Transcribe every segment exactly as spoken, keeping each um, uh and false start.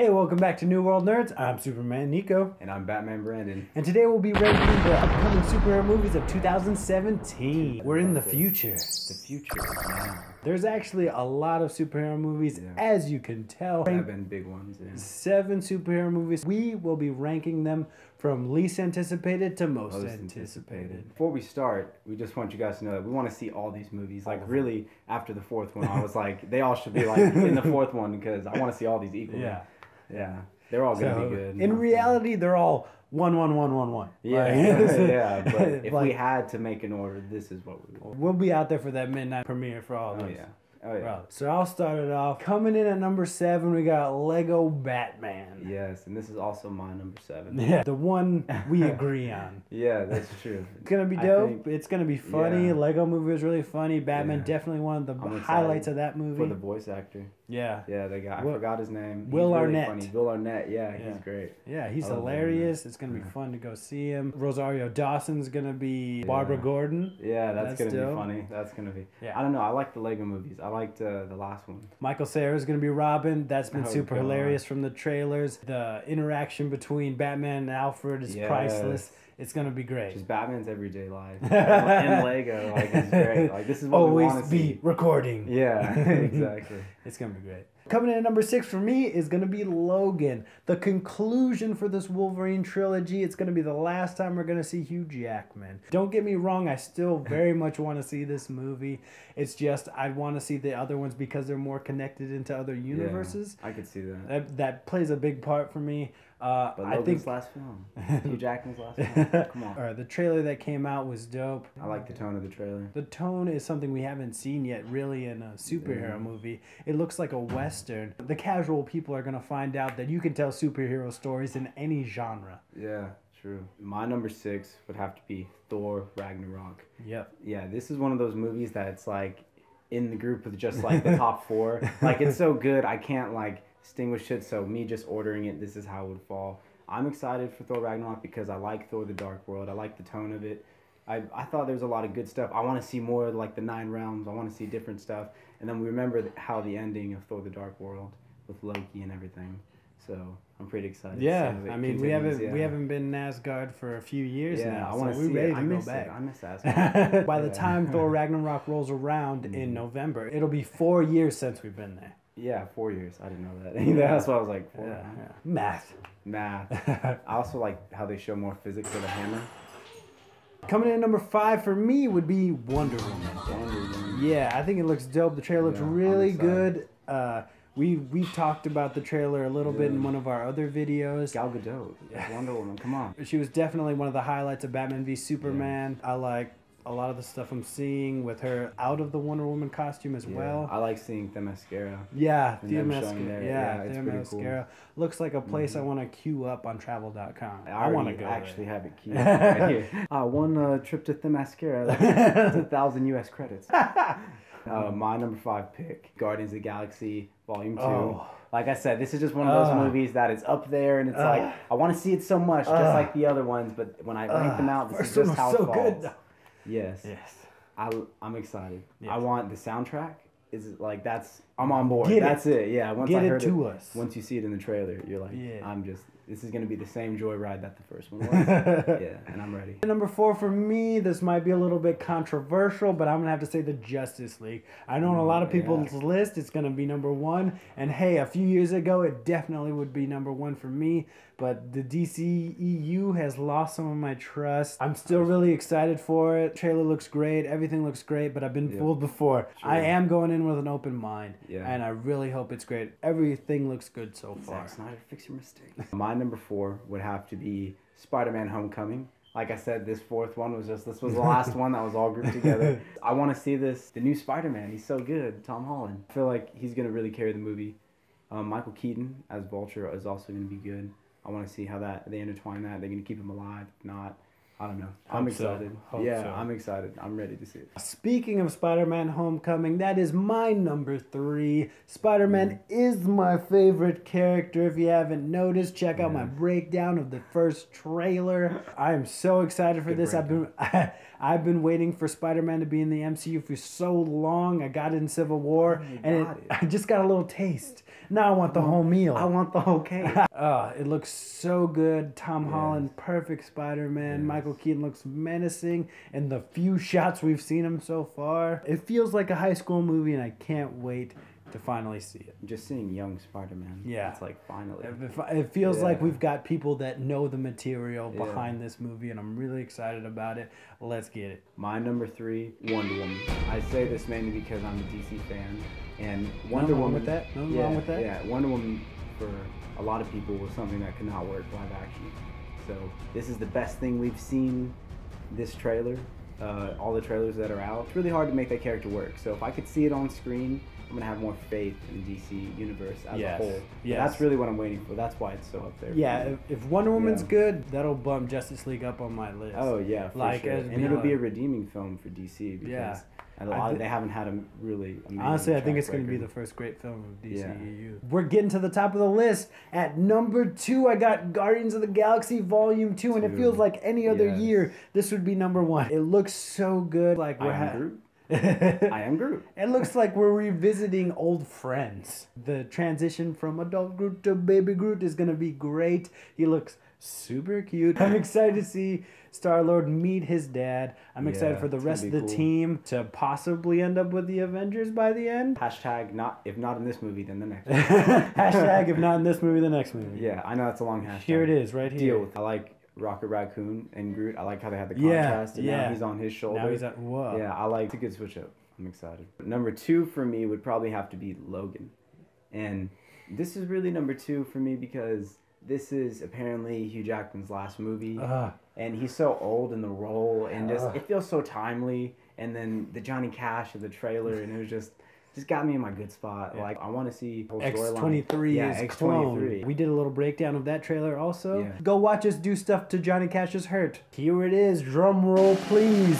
Hey, welcome back to New World Nerds. I'm Superman Nico. And I'm Batman Brandon. And today we'll be ranking the upcoming superhero movies of two thousand seventeen. We're in the future. The future. Wow. There's actually a lot of superhero movies, yeah. As you can tell. Seven big ones, yeah. Seven superhero movies. We will be ranking them from least anticipated to most, most anticipated. anticipated. Before we start, we just want you guys to know that we want to see all these movies. Like, really, after the fourth one, I was like, they all should be like in the fourth one because I want to see all these equally. Yeah. Yeah, they're all gonna so, be good. In reality, they're all one, one, one, one, one. Yeah, like, yeah. But if like, we had to make an order, this is what we would. We'll be out there for that midnight premiere for all of those. Oh yeah. Oh yeah. Bro, so I'll start it off. Coming in at number seven, we got Lego Batman. Yes, and this is also my number seven. Yeah, the one we agree on. Yeah, that's true. It's gonna be dope. Think, it's gonna be funny. Yeah. Lego movie was really funny. Batman, yeah. Definitely one of the I'm highlights of that movie. For the voice actor. Yeah. Yeah, the guy. I Will, forgot his name. He's Will Arnett. Really funny. Will Arnett. Yeah, yeah, he's great. Yeah, he's oh, hilarious. Man. It's gonna be yeah. fun to go see him. Rosario Dawson's gonna be yeah. Barbara Gordon. Yeah, that's, that's gonna dope. be funny. That's gonna be. Yeah. I don't know. I like the Lego movies. I I liked uh, the last one. Michael Cera is going to be Robin. That's been oh, super God. hilarious from the trailers. The interaction between Batman and Alfred is yes. priceless. It's going to be great. Just Batman's everyday life. And Lego. Like, it's great. Like, this is what Always we want to see. Always be recording. Yeah, exactly. It's going to be great. Coming in at number six for me is going to be Logan. The conclusion for this Wolverine trilogy. It's going to be the last time we're going to see Hugh Jackman. Don't get me wrong. I still very much want to see this movie. It's just I want to see the other ones because they're more connected into other universes. Yeah, I could see that. that. That plays a big part for me. Uh, but Logan's I think last film. Hugh Jackman's last film. Come on. Right, the trailer that came out was dope. I like the tone of the trailer. The tone is something we haven't seen yet really in a superhero yeah. movie. It looks like a western. The casual people are going to find out that you can tell superhero stories in any genre. Yeah, true. My number six would have to be Thor: Ragnarok. Yep. Yeah, this is one of those movies that it's like in the group with just like the top four. Like, it's so good, I can't like distinguish it. So me just ordering it, this is how it would fall. I'm excited for Thor: Ragnarok because I like Thor: The Dark World. I like the tone of it. I, I thought there was a lot of good stuff. I want to see more like the nine realms. I want to see different stuff. And then we remember th how the ending of Thor: The Dark World with Loki and everything. So I'm pretty excited. Yeah, I mean continues. we haven't yeah. we haven't been in Asgard for a few years yeah, now. I want to so see ready it. To I miss go back. It. I miss Asgard. By yeah. the time Thor: Ragnarok rolls around mm. in November, it'll be four years since we've been there. Yeah, four years. I didn't know that. That's why I was like, four. Yeah. Yeah. Math. Math. I also like how they show more physics with a hammer. Coming in at number five for me would be Wonder Woman. Wonder Woman. Yeah, I think it looks dope. The trailer looks yeah, really good. Uh, we we talked about the trailer a little yeah. bit in one of our other videos. Gal Gadot, yeah. Wonder Woman, come on. She was definitely one of the highlights of Batman v Superman. Yeah. I like a lot of the stuff I'm seeing with her out of the Wonder Woman costume as yeah. well. I like seeing Themyscira. Yeah, Themyscira. Yeah, yeah, Themyscira. Cool. Looks like a place mm-hmm. I want to queue up on travel dot com. I, I want to go. Actually, there. have it queued up right here. Uh, one uh, trip to Themyscira. That's a thousand U S credits. Uh, my number five pick, Guardians of the Galaxy Volume Two. Oh. Like I said, this is just one of those uh, movies that is up there, and it's uh, like I want to see it so much, uh, just like the other ones. But when I rank uh, them out, this is just how it so falls. Good. Yes. Yes. I, I'm excited. Yes. I want the soundtrack. Is it like that's I'm on board. Get that's it. it. Yeah. Once Get I heard it to it, us. Once you see it in the trailer, you're like, yeah. I'm just. This is gonna be the same joyride that the first one was. Yeah. And I'm ready. Number four for me. This might be a little bit controversial, but I'm gonna have to say the Justice League. I know on mm, a lot of people's yeah. list, it's gonna be number one. And hey, a few years ago, it definitely would be number one for me. But the D C E U has lost some of my trust. I'm still really excited for it. Trailer looks great. Everything looks great, but I've been yeah. fooled before. True. I am going in with an open mind, yeah. and I really hope it's great. Everything looks good so far. Zack Snyder, fix your mistakes. My number four would have to be Spider-Man Homecoming. Like I said, this fourth one was just, this was the last one that was all grouped together. I want to see this, the new Spider-Man. He's so good, Tom Holland. I feel like he's going to really carry the movie. Um, Michael Keaton as Vulture is also going to be good. I want to see how that they intertwine that. They're going to keep him alive, if not. I don't know. I'm Hope excited. So. Yeah, so. I'm excited. I'm ready to see it. Speaking of Spider-Man Homecoming, that is my number three. Spider-Man mm. is my favorite character. If you haven't noticed, check yeah. out my breakdown of the first trailer. I am so excited for Good this. Breakdown. I've been I, I've been waiting for Spider-Man to be in the M C U for so long. I got it in Civil War, oh, and it, it. I just got a little taste. Now I want the whole meal. I want the whole cake. uh, it looks so good. Tom yes. Holland, perfect Spider-Man. Yes. Michael Keaton looks menacing. And the few shots we've seen him so far, it feels like a high school movie, and I can't wait to finally see it. Just seeing young Spider-Man. Yeah. It's like, finally. It feels yeah. like we've got people that know the material yeah. behind this movie, and I'm really excited about it. Let's get it. My number three, Wonder Woman. I say this mainly because I'm a D C fan, and Wonder Woman... with that? Nothing yeah, wrong with that? Yeah, Wonder Woman, for a lot of people, was something that could not work live action. So, this is the best thing we've seen, this trailer. Uh, all the trailers that are out. It's really hard to make that character work. So if I could see it on screen, I'm gonna have more faith in the D C universe as yes. a whole. Yeah, that's really what I'm waiting for. That's why it's so up there. Yeah, if, if Wonder Woman's yeah. good, that'll bump Justice League up on my list. Oh yeah, for like sure. And it'll be a redeeming film for D C because yeah. a lot of, they haven't had a really amazing honestly. I think it's record. gonna be the first great film of D C E U. Yeah. We're getting to the top of the list at number two. I got Guardians of the Galaxy Volume Two, and Dude. it feels like any other yes. year this would be number one. It looks so good. Like we're I am Groot. I am Groot. It looks like we're revisiting old friends. The transition from adult Groot to baby Groot is gonna be great. He looks super cute. I'm excited to see Star-Lord meet his dad. I'm yeah, excited for the rest of the cool. team to possibly end up with the Avengers by the end. Hashtag not if not in this movie, then the next movie. Hashtag if not in this movie, the next movie. Yeah, I know that's a long hashtag. Here it is, right here. Deal with it. I like Rocket Raccoon and Groot. I like how they had the contrast, yeah, and yeah. now he's on his shoulder. Now he's at, whoa. Yeah, I like, it's a good switch up. I'm excited. Number two for me would probably have to be Logan. And this is really number two for me because this is apparently Hugh Jackman's last movie. Uh, and he's so old in the role, and just uh, it feels so timely. And then the Johnny Cash of the trailer, and it was just... just got me in my good spot. Yeah. Like, I want to see whole storyline. X twenty-three yeah, is X twenty-three. We did a little breakdown of that trailer also. Yeah. Go watch us do stuff to Johnny Cash's Hurt. Here it is. Drum roll, please.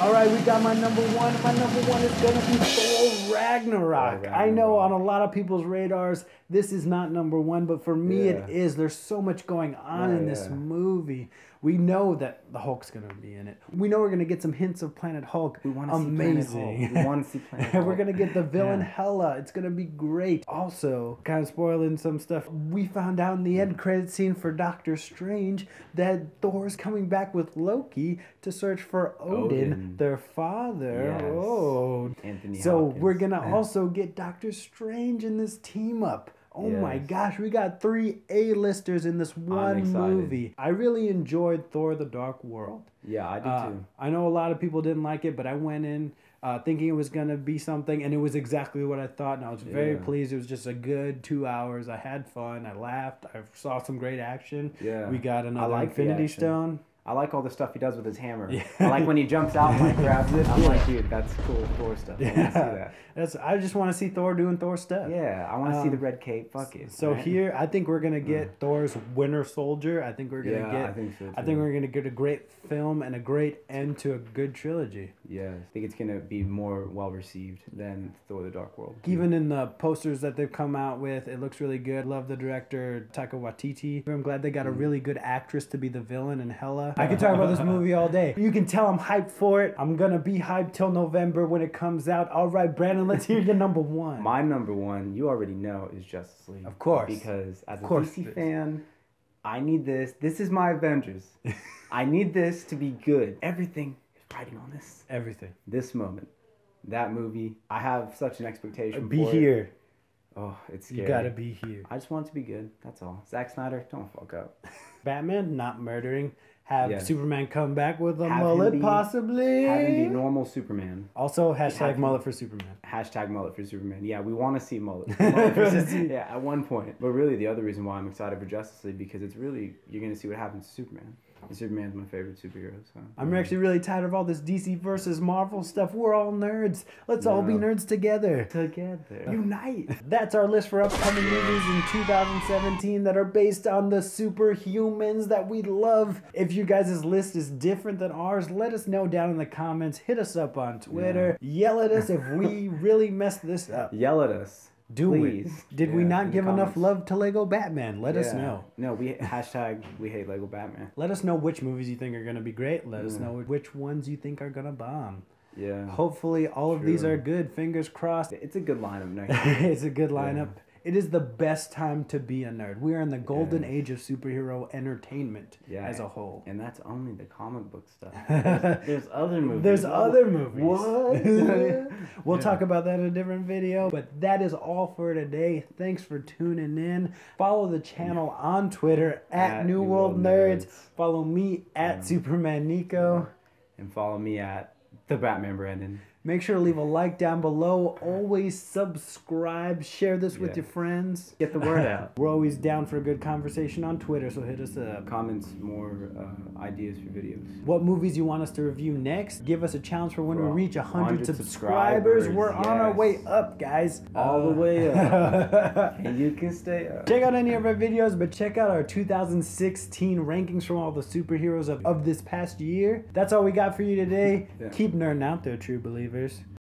All right, we got my number one. My number one is going to be Thor Ragnarok. Ragnarok. I know on a lot of people's radars, this is not number one, but for me yeah. it is. There's so much going on yeah, in this yeah. movie. We know that the Hulk's going to be in it. We know we're going to get some hints of Planet Hulk. We want to Amazing. see Planet Hulk. We want to see Planet Hulk. We're going to get the villain yeah. Hela. It's going to be great. Also, kind of spoiling some stuff, we found out in the yeah. end credit scene for Doctor Strange that Thor's coming back with Loki to search for Odin, Odin. their father. Yes. Oh. Anthony so Hopkins. We're going to yeah. also get Doctor Strange in this team up. Oh yes. my gosh, we got three A-listers in this one movie. I really enjoyed Thor: The Dark World. Yeah, I did uh, too. I know a lot of people didn't like it, but I went in uh, thinking it was going to be something, and it was exactly what I thought, and I was very yeah. pleased. It was just a good two hours. I had fun. I laughed. I saw some great action. Yeah. We got another like Infinity Stone. I like all the stuff he does with his hammer. Yeah. I like when he jumps out and like grabs it. I'm yeah. like, dude, that's cool Thor stuff. I yeah. want to see that. That's, I just want to see Thor doing Thor stuff. Yeah, I want to um, see the red cape. Fuck it. So right? here, I think we're going to get yeah. Thor's Winter Soldier. I think we're going to yeah, get... I think so too. I think we're going to get a great film and a great end to a good trilogy. Yeah, I think it's going to be more well-received than Thor: The Dark World. Even yeah. in the posters that they've come out with, it looks really good. Love the director, Taika Waititi. I'm glad they got mm. a really good actress to be the villain in Hela. I could talk about this movie all day. You can tell I'm hyped for it. I'm going to be hyped till November when it comes out. All right, Brandon, let's hear your number one. My number one, you already know, is Justice League. Of course. Because as a D C fan, I need this. This is my Avengers. I need this to be good. Everything is riding on this. Everything. This moment. That movie. I have such an expectation for it. Be here. Oh, it's scary. You gotta be here. I just want it to be good. That's all. Zack Snyder, don't fuck up. Batman not murdering. Have yes. Superman come back with a have mullet, be, possibly. Have him be normal Superman. Also, hashtag mullet him, for Superman. Hashtag mullet for Superman. Yeah, we want to see mullet. mullet for, yeah, at one point. But really, the other reason why I'm excited for Justice League because it's really, you're going to see what happens to Superman. And Superman's my favorite superhero, so. I'm actually really tired of all this D C versus Marvel stuff. We're all nerds. Let's no. all be nerds together. Together. Unite. That's our list for upcoming movies in two thousand seventeen that are based on the superhumans that we love. If you guys' list is different than ours, let us know down in the comments. Hit us up on Twitter. Yeah. Yell at us if we really messed this up. Yell at us. Do Please. we? Did yeah, we not give enough love to Lego Batman? Let yeah. us know. No, we hashtag we hate Lego Batman. Let us know which movies you think are going to be great. Let mm. us know which ones you think are going to bomb. Yeah. Hopefully all True. of these are good. Fingers crossed. It's a good lineup next year. It's a good lineup. Yeah. It is the best time to be a nerd. We are in the golden yeah. age of superhero entertainment yeah. as a whole. And that's only the comic book stuff. There's, there's other movies. There's other movies. What? We'll yeah. talk about that in a different video. But that is all for today. Thanks for tuning in. Follow the channel yeah. on Twitter at, at New World, World Nerds. Nerds. Follow me at yeah. Superman Nico. And follow me at The Batman Brandon. Make sure to leave a like down below. Always subscribe. Share this yeah. with your friends. Get the word out. We're always down for a good conversation on Twitter, so hit us up. Comments, more uh, ideas for videos. What movies you want us to review next. Give us a challenge for when Bro, we reach one hundred, one hundred subscribers. subscribers. We're yes. on our way up, guys. All uh, the way up. And you can stay up. Check out any of our videos, but check out our two thousand sixteen rankings from all the superheroes of, of this past year. That's all we got for you today. Yeah. Keep nerding out there, true believers.